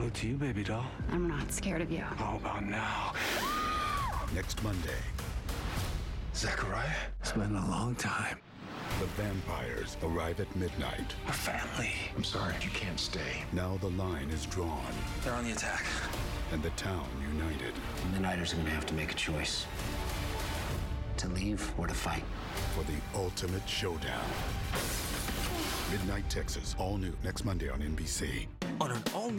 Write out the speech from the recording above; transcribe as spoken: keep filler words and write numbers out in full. Hello to you, baby doll. I'm not scared of you. How about now? Next Monday. Zachariah? It's been a long time. The vampires arrive at midnight. Our family. I'm sorry, you can't stay. Now the line is drawn. They're on the attack. And the town united. The Midnighters are going to have to make a choice. To leave or to fight. For the ultimate showdown. Midnight Texas, all new next Monday on N B C. On an all